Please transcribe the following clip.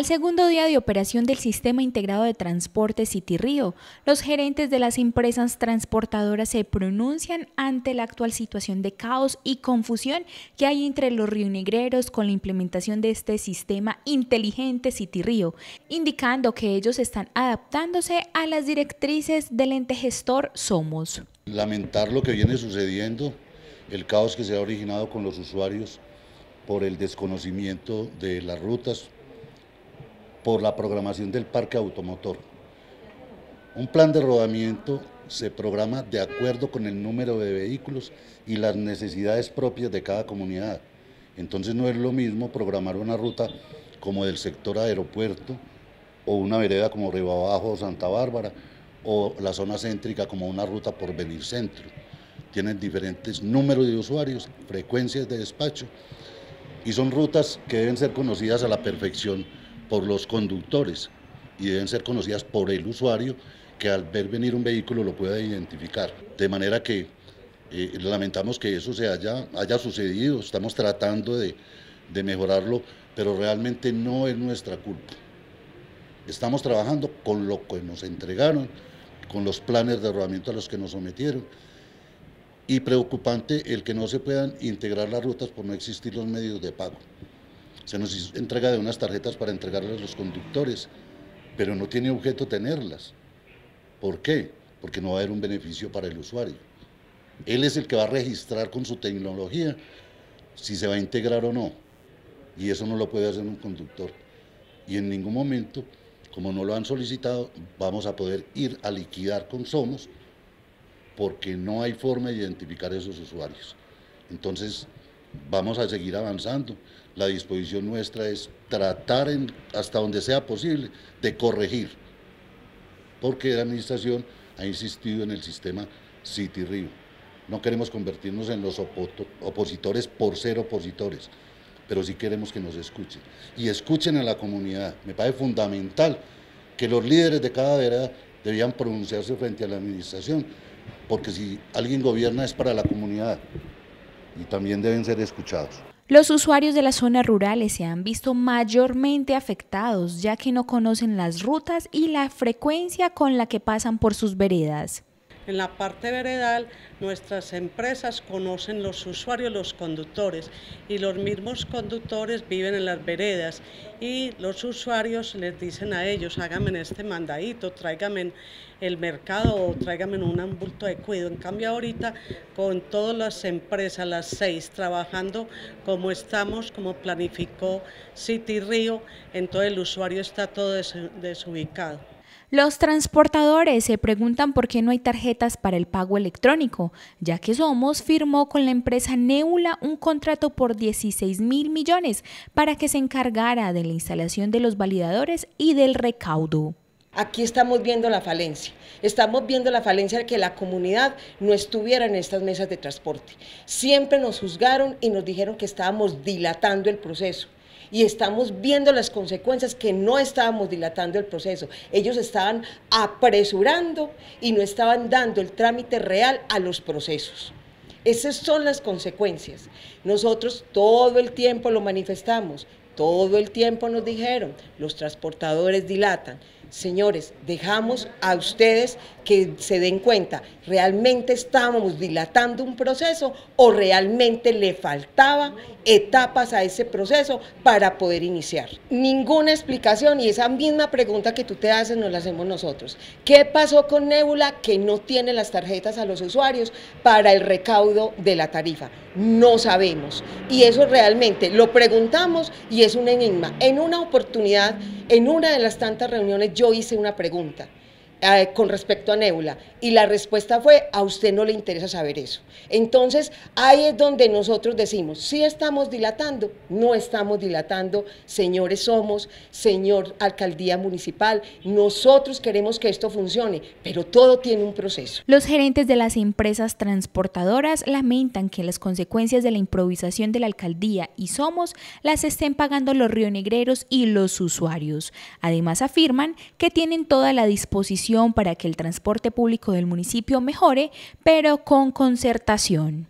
Al segundo día de operación del Sistema Integrado de Transporte SITIRIO, los gerentes de las empresas transportadoras se pronuncian ante la actual situación de caos y confusión que hay entre los rionegreros con la implementación de este sistema inteligente SITIRIO, indicando que ellos están adaptándose a las directrices del ente gestor Somos. Lamentar lo que viene sucediendo, el caos que se ha originado con los usuarios por el desconocimiento de las rutas, por la programación del parque automotor. Un plan de rodamiento se programa de acuerdo con el número de vehículos y las necesidades propias de cada comunidad. Entonces no es lo mismo programar una ruta como del sector aeropuerto o una vereda como Ribabajo o Santa Bárbara o la zona céntrica como una ruta por Venir Centro. Tienen diferentes números de usuarios, frecuencias de despacho y son rutas que deben ser conocidas a la perfección por los conductores y deben ser conocidas por el usuario que al ver venir un vehículo lo pueda identificar. De manera que lamentamos que eso haya sucedido, estamos tratando de mejorarlo, pero realmente no es nuestra culpa. Estamos trabajando con lo que nos entregaron, con los planes de rodamiento a los que nos sometieron y preocupante el que no se puedan integrar las rutas por no existir los medios de pago. Se nos entrega de unas tarjetas para entregarlas a los conductores, pero no tiene objeto tenerlas. ¿Por qué? Porque no va a haber un beneficio para el usuario. Él es el que va a registrar con su tecnología si se va a integrar o no. Y eso no lo puede hacer un conductor. Y en ningún momento, como no lo han solicitado, vamos a poder ir a liquidar con Somos porque no hay forma de identificar a esos usuarios. Entonces, vamos a seguir avanzando. La disposición nuestra es tratar hasta donde sea posible de corregir, porque la administración ha insistido en el sistema SITIRIO. No queremos convertirnos en los opositores por ser opositores, pero sí queremos que nos escuchen. Y escuchen a la comunidad. Me parece fundamental que los líderes de cada vereda debían pronunciarse frente a la administración, porque si alguien gobierna es para la comunidad. Y también deben ser escuchados. Los usuarios de las zonas rurales se han visto mayormente afectados, ya que no conocen las rutas y la frecuencia con la que pasan por sus veredas. En la parte veredal, nuestras empresas conocen los usuarios, los conductores, y los mismos conductores viven en las veredas y los usuarios les dicen a ellos, háganme este mandadito, tráigame el mercado o tráigame un bulto de cuido. En cambio ahorita, con todas las empresas, las 6, trabajando como estamos, como planificó SITIRIO, entonces el usuario está todo desubicado. Los transportadores se preguntan por qué no hay tarjetas para el pago electrónico, ya que Somos firmó con la empresa NÉBULA un contrato por 16.000 millones para que se encargara de la instalación de los validadores y del recaudo. Aquí estamos viendo la falencia de que la comunidad no estuviera en estas mesas de transporte. Siempre nos juzgaron y nos dijeron que estábamos dilatando el proceso y estamos viendo las consecuencias que no estábamos dilatando el proceso. Ellos estaban apresurando y no estaban dando el trámite real a los procesos. Esas son las consecuencias. Nosotros todo el tiempo lo manifestamos. Todo el tiempo nos dijeron, los transportadores dilatan. Señores, dejamos a ustedes que se den cuenta, ¿realmente estábamos dilatando un proceso o realmente le faltaban etapas a ese proceso para poder iniciar? Ninguna explicación, y esa misma pregunta que tú te haces nos la hacemos nosotros. ¿Qué pasó con Nébula que no tiene las tarjetas a los usuarios para el recaudo de la tarifa? No sabemos, y eso realmente lo preguntamos y es un enigma. En una oportunidad, en una de las tantas reuniones, yo hice una pregunta con respecto a Nébula y la respuesta fue, a usted no le interesa saber eso. Entonces ahí es donde nosotros decimos, sí estamos dilatando, no estamos dilatando, señores Somos, señor Alcaldía Municipal, nosotros queremos que esto funcione, pero todo tiene un proceso. Los gerentes de las empresas transportadoras lamentan que las consecuencias de la improvisación de la alcaldía y Somos las estén pagando los rionegreros y los usuarios. Además afirman que tienen toda la disposición para que el transporte público del municipio mejore, pero con concertación.